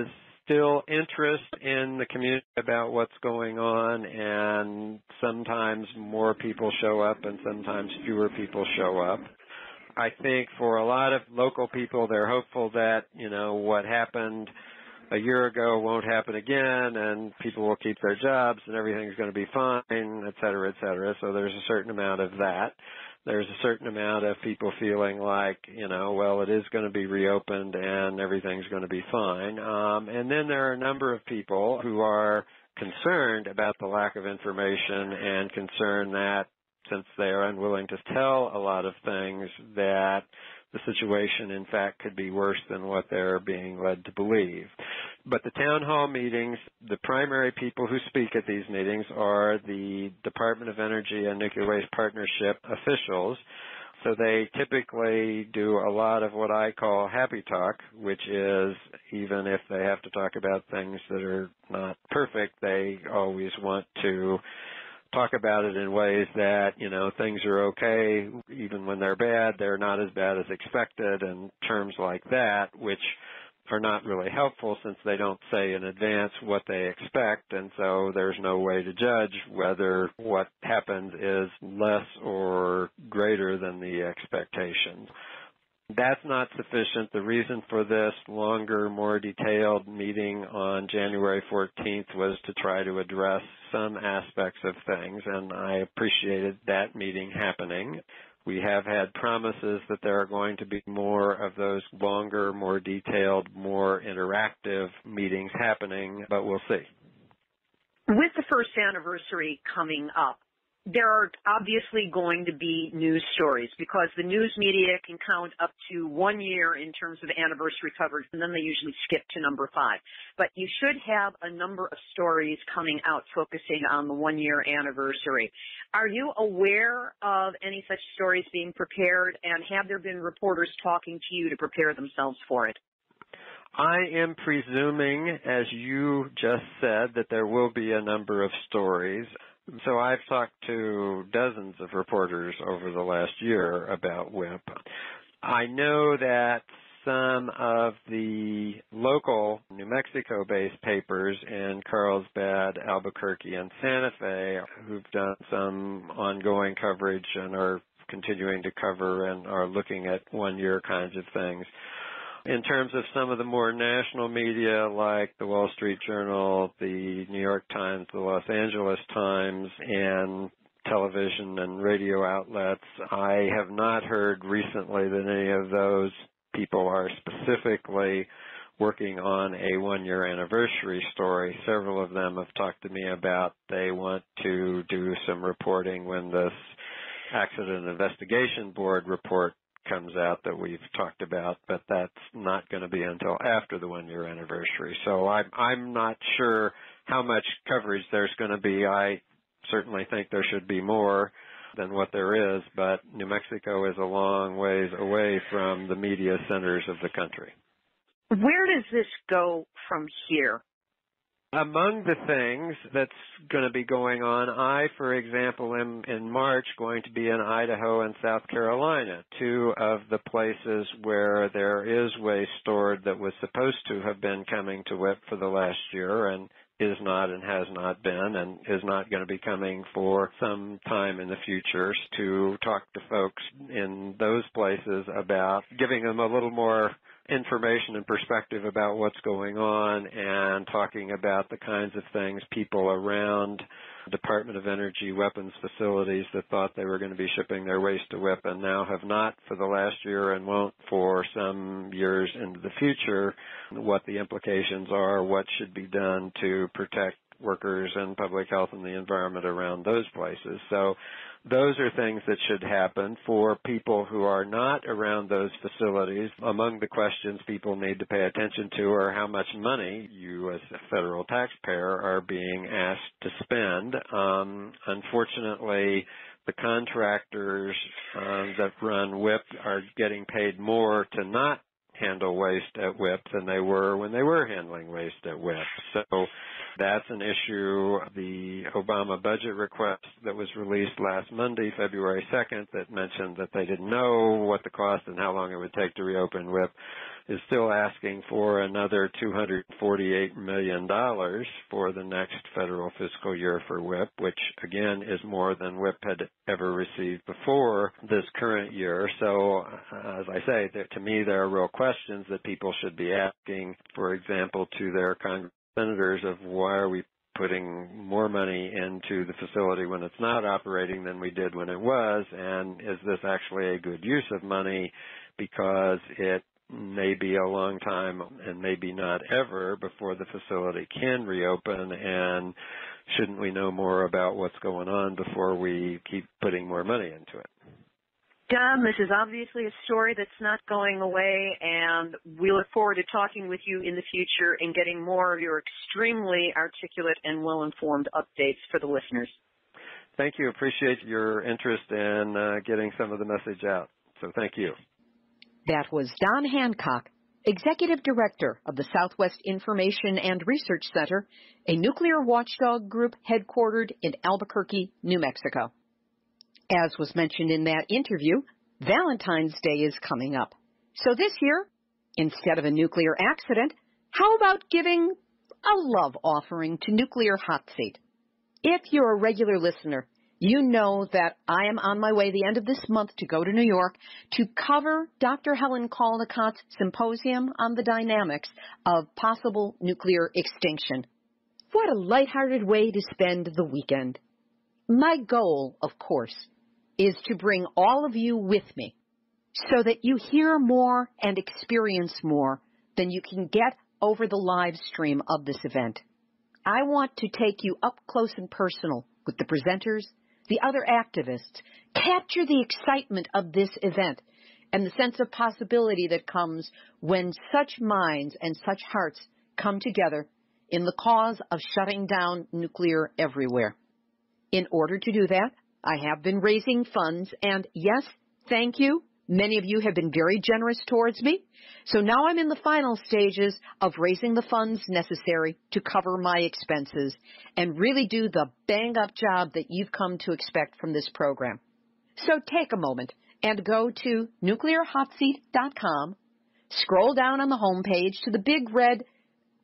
is still interest in the community about what's going on, and sometimes more people show up and sometimes fewer people show up. I think for a lot of local people, they're hopeful that, you know, what happened a year ago won't happen again, and people will keep their jobs and everything's going to be fine, et cetera, et cetera. So there's a certain amount of that. There's a certain amount of people feeling like, you know, well, it is going to be reopened and everything's going to be fine. Um, and then there are a number of people who are concerned about the lack of information and concerned that since they are unwilling to tell a lot of things, that the situation, in fact, could be worse than what they're being led to believe. But the town hall meetings, the primary people who speak at these meetings are the Department of Energy and Nuclear Waste Partnership officials. So they typically do a lot of what I call happy talk, which is even if they have to talk about things that are not perfect, they always want to talk about it in ways that, you know, things are okay, even when they're bad, they're not as bad as expected, and terms like that, which are not really helpful since they don't say in advance what they expect, and so there's no way to judge whether what happens is less or greater than the expectations. That's not sufficient. The reason for this longer, more detailed meeting on January fourteenth was to try to address some aspects of things, and I appreciated that meeting happening. We have had promises that there are going to be more of those longer, more detailed, more interactive meetings happening, but we'll see. With the first anniversary coming up, there are obviously going to be news stories because the news media can count up to one year in terms of anniversary coverage, and then they usually skip to number five. But you should have a number of stories coming out focusing on the one-year anniversary. Are you aware of any such stories being prepared, and have there been reporters talking to you to prepare themselves for it? I am presuming, as you just said, that there will be a number of stories. So I've talked to dozens of reporters over the last year about WIPP. I know that some of the local New Mexico-based papers in Carlsbad, Albuquerque, and Santa Fe who've done some ongoing coverage and are continuing to cover and are looking at one-year kinds of things. In terms of some of the more national media like the Wall Street Journal, the New York Times, the Los Angeles Times, and television and radio outlets, I have not heard recently that any of those people are specifically working on a one-year anniversary story. Several of them have talked to me about they want to do some reporting when this Accident Investigation Board report comes out that we've talked about, but that's not going to be until after the one-year anniversary. So I'm, I'm not sure how much coverage there's going to be. I certainly think there should be more than what there is, but New Mexico is a long ways away from the media centers of the country. Where does this go from here? Among the things that's going to be going on, I, for example, am in March going to be in Idaho and South Carolina, two of the places where there is waste stored that was supposed to have been coming to WIPP for the last year and is not and has not been and is not going to be coming for some time in the future, to talk to folks in those places about giving them a little more information and perspective about what's going on and talking about the kinds of things people around Department of Energy weapons facilities that thought they were going to be shipping their waste to WIPP and now have not for the last year and won't for some years into the future, what the implications are, what should be done to protect workers and public health and the environment around those places. So those are things that should happen for people who are not around those facilities. Among the questions people need to pay attention to are how much money you as a federal taxpayer are being asked to spend. Um, unfortunately, the contractors um, that run WIPP are getting paid more to not handle waste at WIPP than they were when they were handling waste at WIPP. So that's an issue. The Obama budget request that was released last Monday, February second, that mentioned that they didn't know what the cost and how long it would take to reopen WIPP is still asking for another two hundred forty-eight million dollars for the next federal fiscal year for WIPP, which, again, is more than WIPP had ever received before this current year. So, as I say, there, to me, there are real questions that people should be asking, for example, to their Congress senators of why are we putting more money into the facility when it's not operating than we did when it was, and is this actually a good use of money because it may be a long time and maybe not ever before the facility can reopen, and shouldn't we know more about what's going on before we keep putting more money into it? Don, this is obviously a story that's not going away, and we look forward to talking with you in the future and getting more of your extremely articulate and well-informed updates for the listeners. Thank you. Appreciate your interest in uh, getting some of the message out. So thank you. That was Don Hancock, Executive Director of the Southwest Information and Research Center, a nuclear watchdog group headquartered in Albuquerque, New Mexico. As was mentioned in that interview, Valentine's Day is coming up. So this year, instead of a nuclear accident, how about giving a love offering to Nuclear Hot Seat? If you're a regular listener, you know that I am on my way the end of this month to go to New York to cover Doctor Helen Caldicott's symposium on the dynamics of possible nuclear extinction. What a lighthearted way to spend the weekend. My goal, of course, is to bring all of you with me so that you hear more and experience more than you can get over the live stream of this event. I want to take you up close and personal with the presenters, the other activists, capture the excitement of this event and the sense of possibility that comes when such minds and such hearts come together in the cause of shutting down nuclear everywhere. In order to do that, I have been raising funds, and yes, thank you. Many of you have been very generous towards me, so now I'm in the final stages of raising the funds necessary to cover my expenses and really do the bang-up job that you've come to expect from this program. So take a moment and go to nuclear hot seat dot com, scroll down on the homepage to the big red,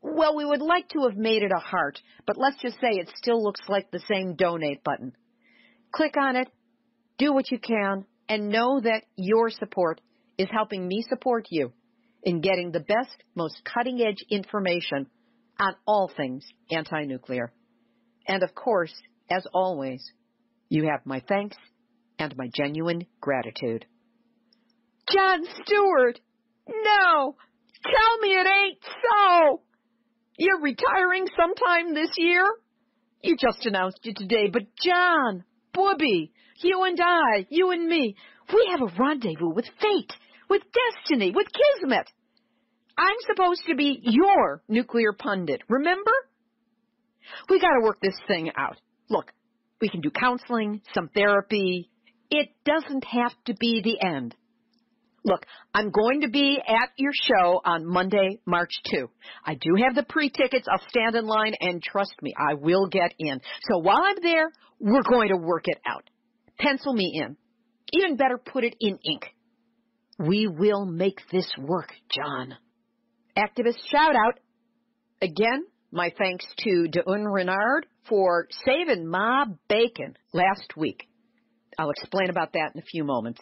well, we would like to have made it a heart, but let's just say it still looks like the same donate button. Click on it, do what you can, and know that your support is helping me support you in getting the best, most cutting-edge information on all things anti-nuclear. And of course, as always, you have my thanks and my genuine gratitude. John Stewart, no! Tell me it ain't so! You're retiring sometime this year? You just announced it today, but John, Bobby, you and I, you and me, we have a rendezvous with fate, with destiny, with kismet. I'm supposed to be your nuclear pundit, remember? We got to work this thing out. Look, we can do counseling, some therapy. It doesn't have to be the end. Look, I'm going to be at your show on Monday, March second. I do have the pre-tickets. I'll stand in line, and trust me, I will get in. So while I'm there, we're going to work it out. Pencil me in. Even better, put it in ink. We will make this work, John. Activist shout-out. Again, my thanks to Deun Renard for saving my bacon last week. I'll explain about that in a few moments.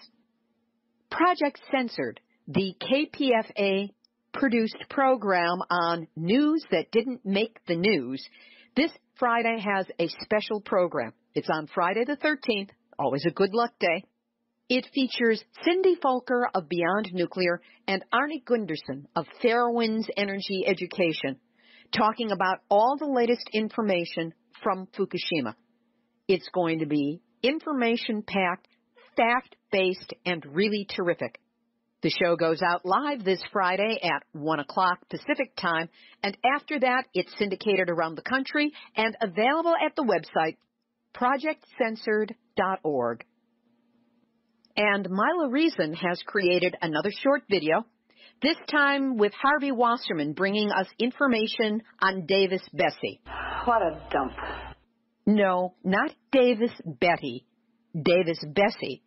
Project Censored, the K P F A-produced program on news that didn't make the news, this Friday has a special program. It's on Friday the thirteenth, always a good luck day. It features Cindy Folker of Beyond Nuclear and Arnie Gundersen of Fairwinds Energy Education, talking about all the latest information from Fukushima. It's going to be information-packed, fact-based, and really terrific. The show goes out live this Friday at one o'clock Pacific time, and after that, it's syndicated around the country and available at the website project censored dot org. And Myla Reason has created another short video, this time with Harvey Wasserman bringing us information on Davis Bessie. What a dump. No, not Davis Betty. Davis Bessie.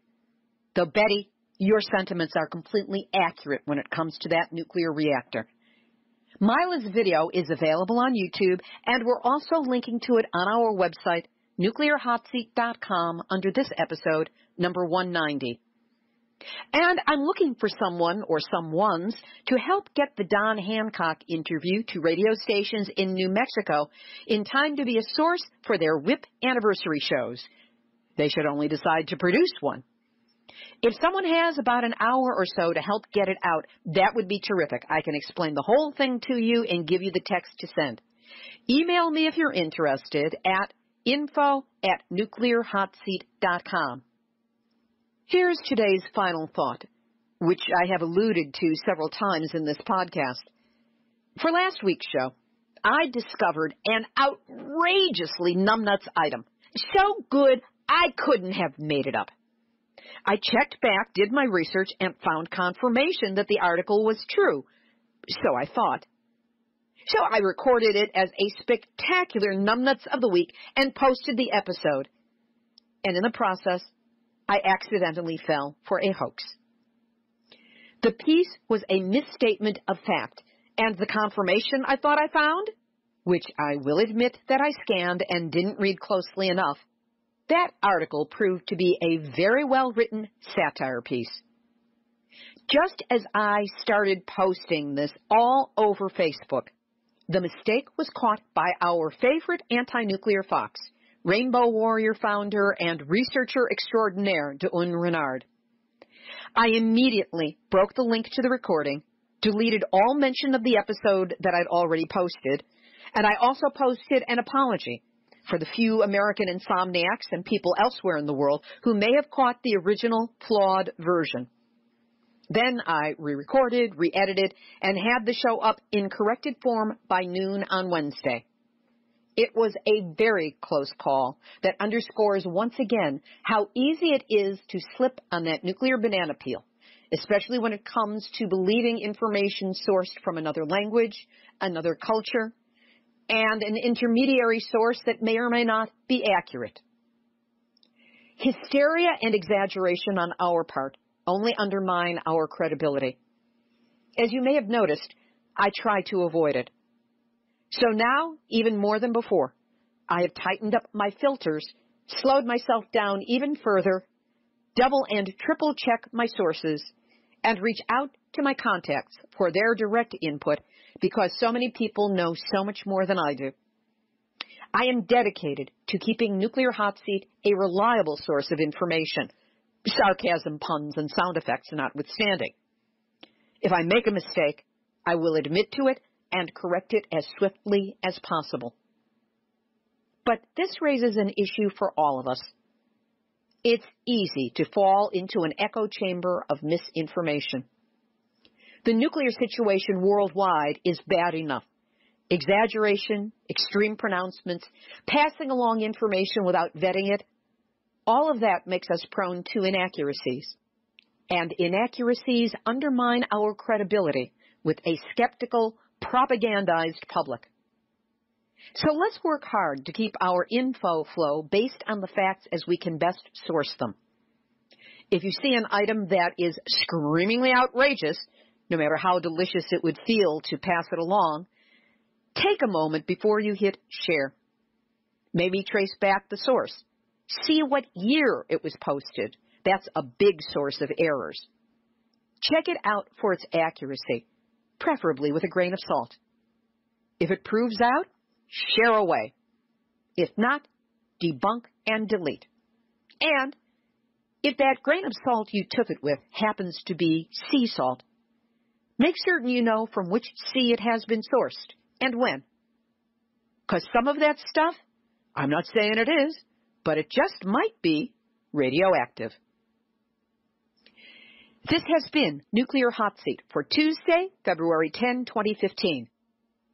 Though, Betty, your sentiments are completely accurate when it comes to that nuclear reactor. Myla's video is available on YouTube, and we're also linking to it on our website, nuclear hot seat dot com, under this episode, number one ninety. And I'm looking for someone or someones to help get the Don Hancock interview to radio stations in New Mexico in time to be a source for their WIPP anniversary shows. They should only decide to produce one. If someone has about an hour or so to help get it out, that would be terrific. I can explain the whole thing to you and give you the text to send. Email me if you're interested at info at nuclear hot seat dot com. Here's today's final thought, which I have alluded to several times in this podcast. For last week's show, I discovered an outrageously numbnuts item. So good, I couldn't have made it up. I checked back, did my research, and found confirmation that the article was true. So I thought. So I recorded it as a spectacular numbnuts of the week and posted the episode. And in the process, I accidentally fell for a hoax. The piece was a misstatement of fact, and the confirmation I thought I found, which I will admit that I scanned and didn't read closely enough, that article proved to be a very well-written satire piece. Just as I started posting this all over Facebook, the mistake was caught by our favorite anti-nuclear fox, Rainbow Warrior founder and researcher extraordinaire Deun Renard. I immediately broke the link to the recording, deleted all mention of the episode that I'd already posted, and I also posted an apology for the few American insomniacs and people elsewhere in the world who may have caught the original flawed version. Then I re-recorded, re-edited, and had the show up in corrected form by noon on Wednesday. It was a very close call that underscores once again how easy it is to slip on that nuclear banana peel, especially when it comes to believing information sourced from another language, another culture, and an intermediary source that may or may not be accurate. Hysteria and exaggeration on our part only undermine our credibility. As you may have noticed, I try to avoid it. So now, even more than before, I have tightened up my filters, slowed myself down even further, double and triple check my sources, and reach out to my contacts for their direct input, because so many people know so much more than I do. I am dedicated to keeping Nuclear Hot Seat a reliable source of information, sarcasm, puns, and sound effects notwithstanding. If I make a mistake, I will admit to it and correct it as swiftly as possible. But this raises an issue for all of us. It's easy to fall into an echo chamber of misinformation. The nuclear situation worldwide is bad enough. Exaggeration, extreme pronouncements, passing along information without vetting it, all of that makes us prone to inaccuracies. And inaccuracies undermine our credibility with a skeptical, propagandized public. So let's work hard to keep our info flow based on the facts as we can best source them. If you see an item that is screamingly outrageous, no matter how delicious it would feel to pass it along, take a moment before you hit share. Maybe trace back the source. See what year it was posted. That's a big source of errors. Check it out for its accuracy, preferably with a grain of salt. If it proves out, share away. If not, debunk and delete. And if that grain of salt you took it with happens to be sea salt, make certain you know from which sea it has been sourced and when. Because some of that stuff, I'm not saying it is, but it just might be radioactive. This has been Nuclear Hot Seat for Tuesday, February tenth, twenty fifteen.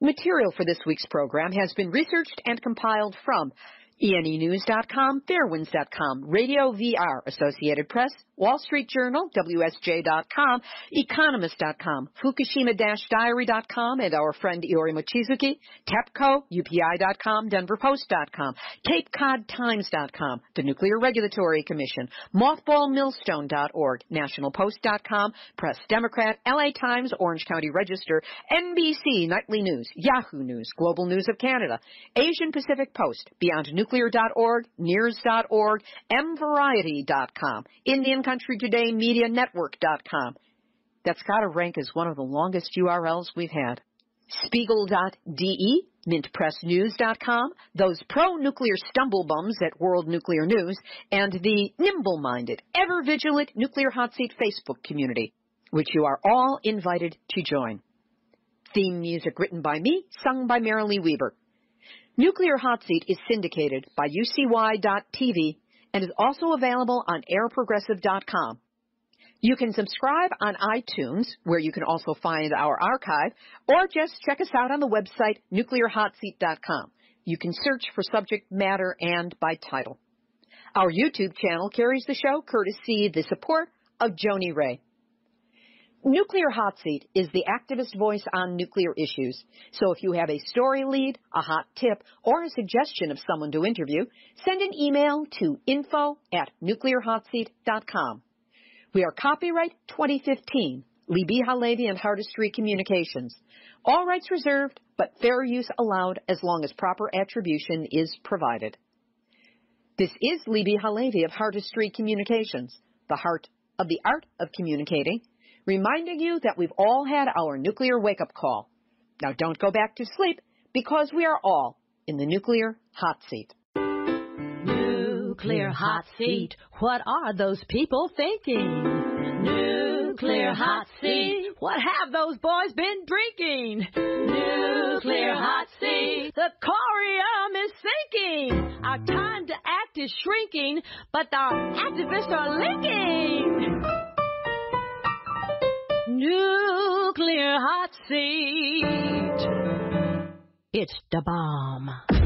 Material for this week's program has been researched and compiled from E N E news dot com, fairwinds dot com, Radio V R, Associated Press, Wall Street Journal, W S J dot com, Economist dot com, Fukushima Diary dot com, and our friend Iori Mochizuki, TEPCO, U P I dot com, Denver Post dot com, Cape Cod Times dot com, the Nuclear Regulatory Commission, mothball millstone dot org, National Post dot com, Press Democrat, L A Times, Orange County Register, N B C Nightly News, Yahoo News, Global News of Canada, Asian Pacific Post, Beyond Nuclear dot org, N E A R S dot org, M Variety dot com, Indian Country Today Media Network dot com. That's got to rank as one of the longest U R Ls we've had. Spiegel dot D E, Mint Press News dot com, those pro-nuclear stumblebums at World Nuclear News, and the nimble-minded, ever-vigilant Nuclear Hot Seat Facebook community, which you are all invited to join. Theme music written by me, sung by Marilee Weber. Nuclear Hot Seat is syndicated by U C Y dot T V and is also available on air progressive dot com. You can subscribe on iTunes, where you can also find our archive, or just check us out on the website nuclear hot seat dot com. You can search for subject matter and by title. Our YouTube channel carries the show courtesy the support of Joni Ray. Nuclear Hot Seat is the activist voice on nuclear issues, so if you have a story lead, a hot tip, or a suggestion of someone to interview, send an email to info at nuclear hot seat dot com. We are copyright twenty fifteen, Libbe HaLevy and Hardestry Communications. All rights reserved, but fair use allowed as long as proper attribution is provided. This is Libbe HaLevy of Hardestry Communications, the heart of the art of communicating, reminding you that we've all had our nuclear wake-up call. Now don't go back to sleep, because we are all in the nuclear hot seat. Nuclear Hot Seat. What are those people thinking? Nuclear Hot Seat. What have those boys been drinking? Nuclear Hot Seat. The corium is sinking. Our time to act is shrinking, but our activists are linking. Nuclear Hot Seat. It's the bomb.